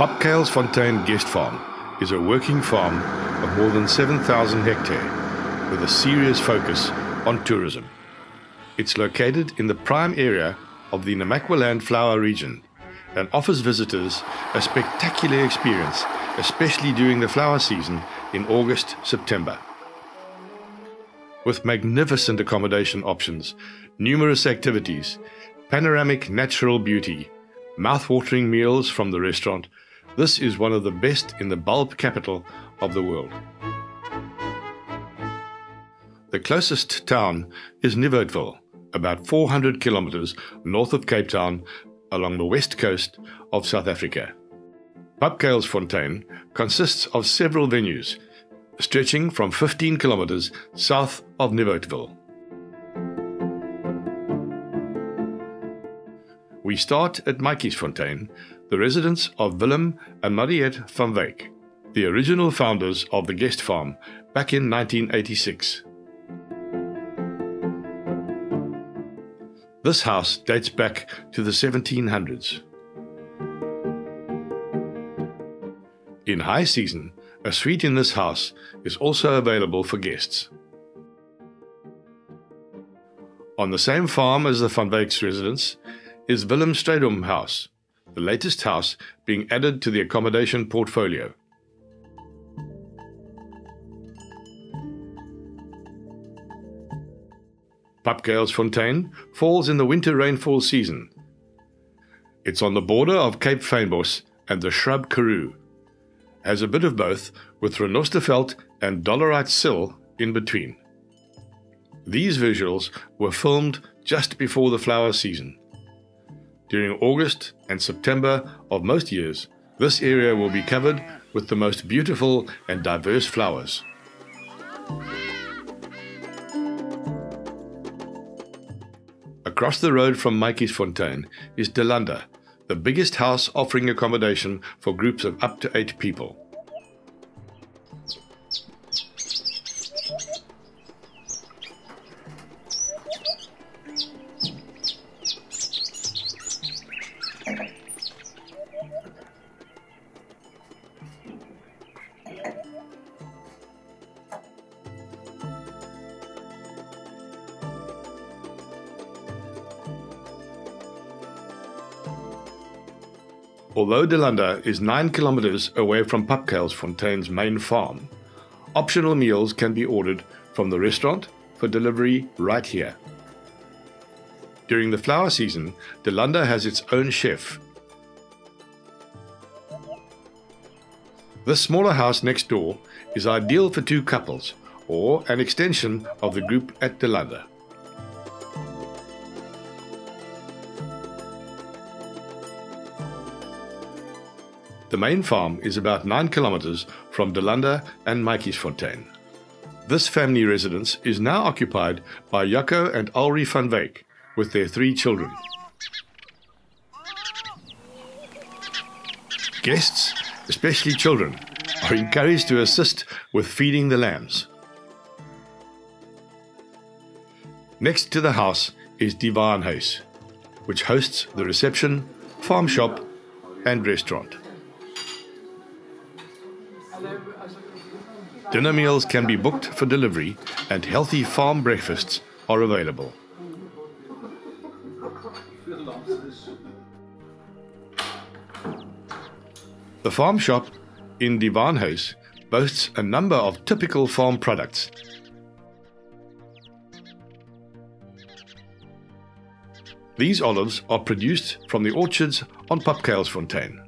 Papkuilsfontein Guest Farm is a working farm of more than 7,000 hectare with a serious focus on tourism. It's located in the prime area of the Namaqualand flower region and offers visitors a spectacular experience, especially during the flower season in August-September. With magnificent accommodation options, numerous activities, panoramic natural beauty, mouth-watering meals from the restaurant, this is one of the best in the bulb capital of the world. The closest town is Nieuwoudtville, about 400 kilometers north of Cape Town along the west coast of South Africa. Papkuilsfontein consists of several venues stretching from 15 kilometers south of Nieuwoudtville. We start at Matjiesfontein, the residence of Willem and Mariette van Wyk, the original founders of the guest farm back in 1986. This house dates back to the 1700s. In high season, a suite in this house is also available for guests. On the same farm as the Van Wyks residence is Willem Strijdom House, the latest house being added to the accommodation portfolio. Papkuilsfontein falls in the winter rainfall season. It's on the border of Cape Fynbos and the Shrub Karoo, has a bit of both with Ranosterfelt and Dollarite Sill in between. These visuals were filmed just before the flower season. During August and September of most years, this area will be covered with the most beautiful and diverse flowers. Across the road from Matjiesfontein is De Lande, the biggest house offering accommodation for groups of up to 8 people. Although De Lande is 9 kilometers away from Papkuilsfontein's main farm, optional meals can be ordered from the restaurant for delivery right here. During the flower season, De Lande has its own chef. This smaller house next door is ideal for 2 couples or an extension of the group at De Lande. The main farm is about 9 kilometers from De Lande and Matjiesfontein. This family residence is now occupied by Jaco and Ulri van Wyk with their 3 children. Guests, especially children, are encouraged to assist with feeding the lambs. Next to the house is Die Waenhuis, which hosts the reception, farm shop and restaurant. Dinner meals can be booked for delivery and healthy farm breakfasts are available. The farm shop in Die Waenhuis boasts a number of typical farm products. These olives are produced from the orchards on Papkuilsfontein.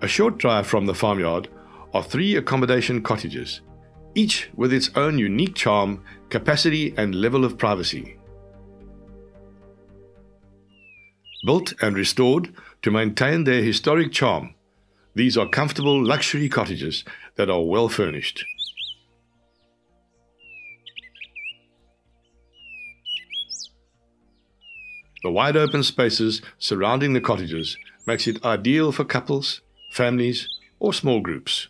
A short drive from the farmyard are 3 accommodation cottages, each with its own unique charm, capacity and level of privacy. Built and restored to maintain their historic charm, these are comfortable luxury cottages that are well furnished. The wide open spaces surrounding the cottages makes it ideal for couples, families or small groups.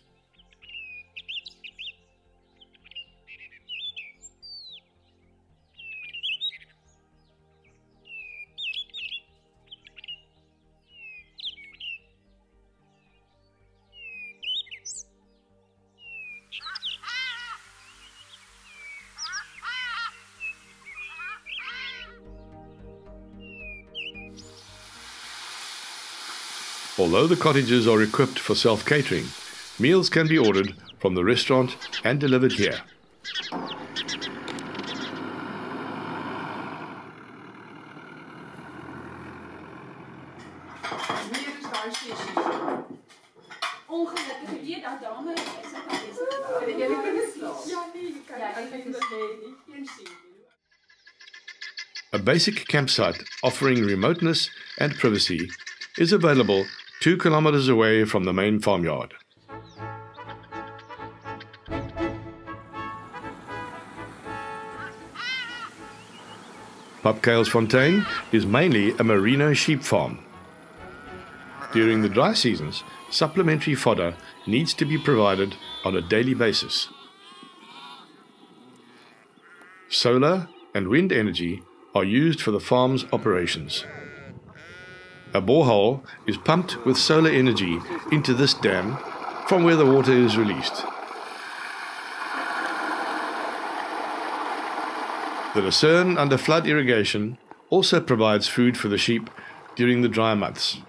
Although the cottages are equipped for self-catering, meals can be ordered from the restaurant and delivered here. A basic campsite offering remoteness and privacy is available 2 kilometers away from the main farmyard. Papkuilsfontein is mainly a merino sheep farm. During the dry seasons, supplementary fodder needs to be provided on a daily basis. Solar and wind energy are used for the farm's operations. A borehole is pumped with solar energy into this dam from where the water is released. The lucerne under flood irrigation also provides food for the sheep during the dry months.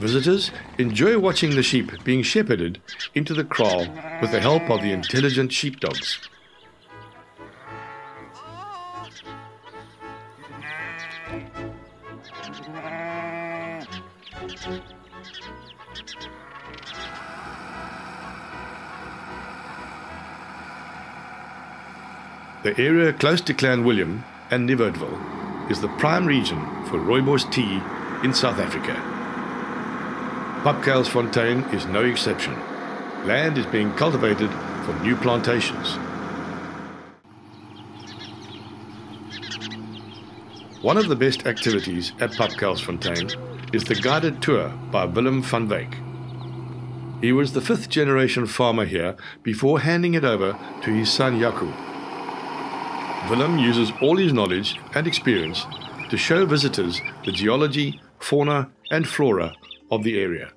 Visitors enjoy watching the sheep being shepherded into the kraal with the help of the intelligent sheepdogs. The area close to Clan William and Nieuwoudtville is the prime region for rooibos tea in South Africa. Papkuilsfontein is no exception. Land is being cultivated for new plantations. One of the best activities at Papkuilsfontein is the guided tour by Willem van Wyk. He was the 5th-generation farmer here before handing it over to his son Jaco. Willem uses all his knowledge and experience to show visitors the geology, fauna and flora of the area.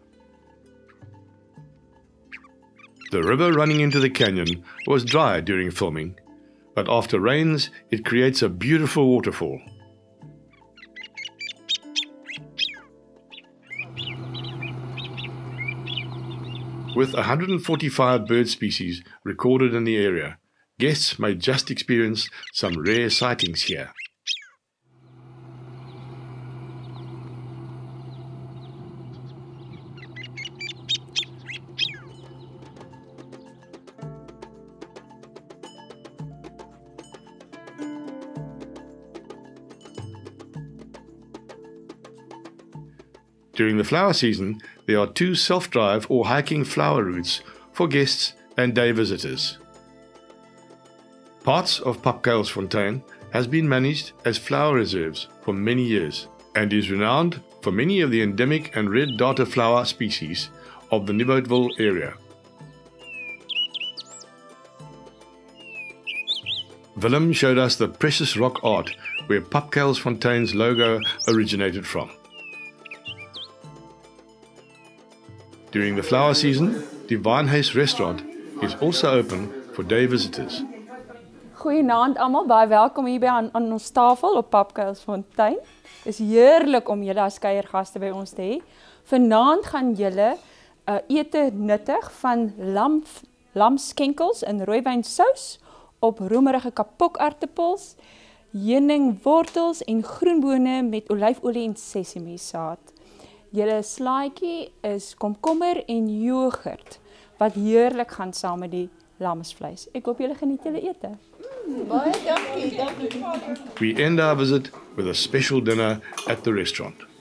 The river running into the canyon was dry during filming, but after rains it creates a beautiful waterfall. With 145 bird species recorded in the area, guests may just experience some rare sightings here. During the flower season, there are 2 self-drive or hiking flower routes for guests and day visitors. Parts of Papkuilsfontein has been managed as flower reserves for many years and is renowned for many of the endemic and red darter flower species of the Nieuwoudtville area. Willem showed us the precious rock art where Papkuilsfontein's logo originated from. During the flower season, Die Waenhuis restaurant is also open for day visitors. Goeienaand almal, baie welkom hier by aan ons tafel op Papkuilsfontein. Het is heerlik om julle as kuiergaste by ons te hê. Vanaand gaan julle ete nuttig van lamskenkels in rooiwynsous op romerige kapokaartappels, heuningwortels en groenbone met olyfolie en sesamiesaad. Julle slaaitjie is komkommer en jogurt wat heerlik gaan saam met die lamsvleis. Ek hoop julle geniet julle ete. We end our visit with a special dinner at the restaurant.